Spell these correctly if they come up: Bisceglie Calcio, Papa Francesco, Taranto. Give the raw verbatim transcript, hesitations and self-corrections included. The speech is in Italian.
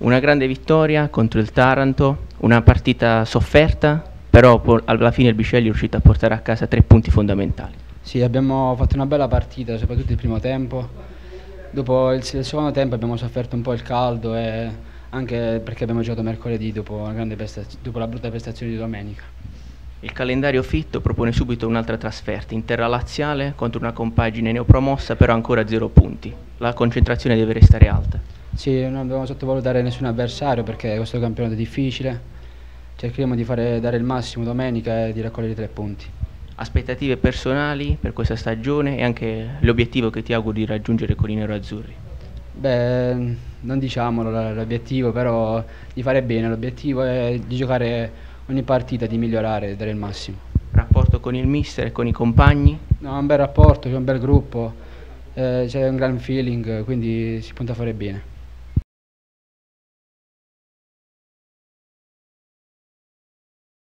Una grande vittoria contro il Taranto, una partita sofferta, però alla fine il Bisceglie è riuscito a portare a casa tre punti fondamentali. Sì, abbiamo fatto una bella partita, soprattutto il primo tempo. Dopo il, il secondo tempo abbiamo sofferto un po' il caldo, e anche perché abbiamo giocato mercoledì dopo, una grande dopo la brutta prestazione di domenica. Il calendario fitto propone subito un'altra trasferta in terra laziale contro una compagine neopromossa, però ancora zero punti. La concentrazione deve restare alta. Sì, non dobbiamo sottovalutare nessun avversario perché questo campionato è difficile, cercheremo di fare, dare il massimo domenica e di raccogliere tre punti. Aspettative personali per questa stagione e anche l'obiettivo che ti auguri di raggiungere con i neroazzurri? Beh, non diciamolo l'obiettivo, però di fare bene, l'obiettivo è di giocare ogni partita, di migliorare e dare il massimo. Rapporto con il mister e con i compagni? No, un bel rapporto, c'è un bel gruppo, eh, c'è un gran feeling, quindi si punta a fare bene.